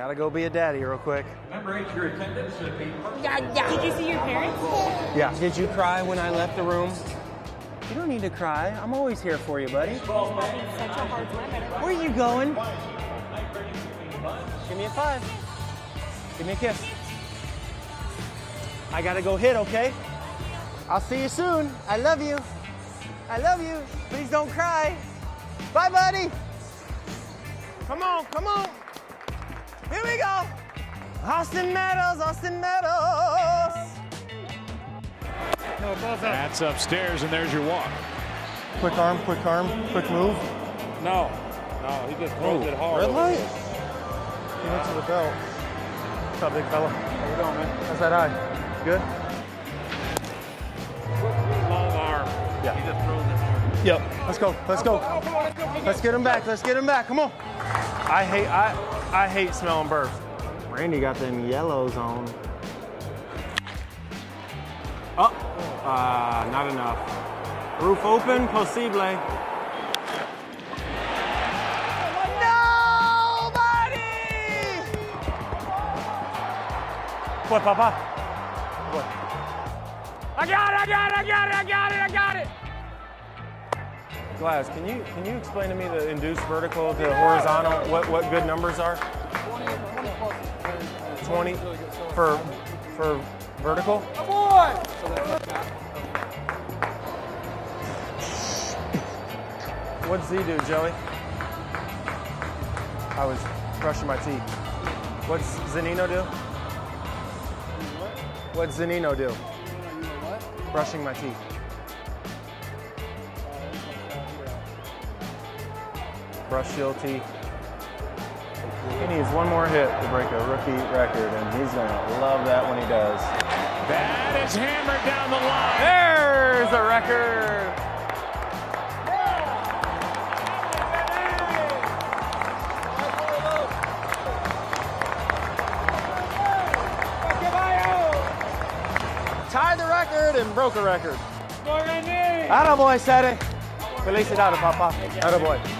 Gotta go be a daddy real quick. Remember, it's your attendance should be personal. Yeah. Did you see your parents? Yeah. Did you cry when I left the room? You don't need to cry. I'm always here for you, buddy. Such a hard time. Where are you going? Give me a five. Give me a kiss. I gotta go hit, okay? I'll see you soon. I love you. I love you. Please don't cry. Bye, buddy. Come on, come on. Here we go. Austin Meadows, Austin Meadows. No, balls up. That's upstairs, and there's your walk. Quick arm, quick move. No, no, he just rolled it hard. Red light? He went to the belt. What's up, big fella? How you doing, man? How's that eye? Good? Long arm. Yeah. He just rolled it hard. Yep. Let's go, let's go. Let's get him back, let's get him back. Come on. I hate smelling burps. Randy got them yellows on. Oh, not enough. Roof open, posible. Nobody! What, Papa? What? I got it! Glass, can you explain to me the induced vertical to horizontal? What good numbers are? 20 for vertical? Come on! What'd Z do, Joey? I was brushing my teeth. What's Zanino do? What'd Zanino do? Brushing my teeth. Brush your teeth. He needs one more hit to break a rookie record, and he's gonna love that when he does. That is hammered down the line. There's a record. Tied the record and broke a record. Attaboy, Sede. Felicidades, Papa. Attaboy.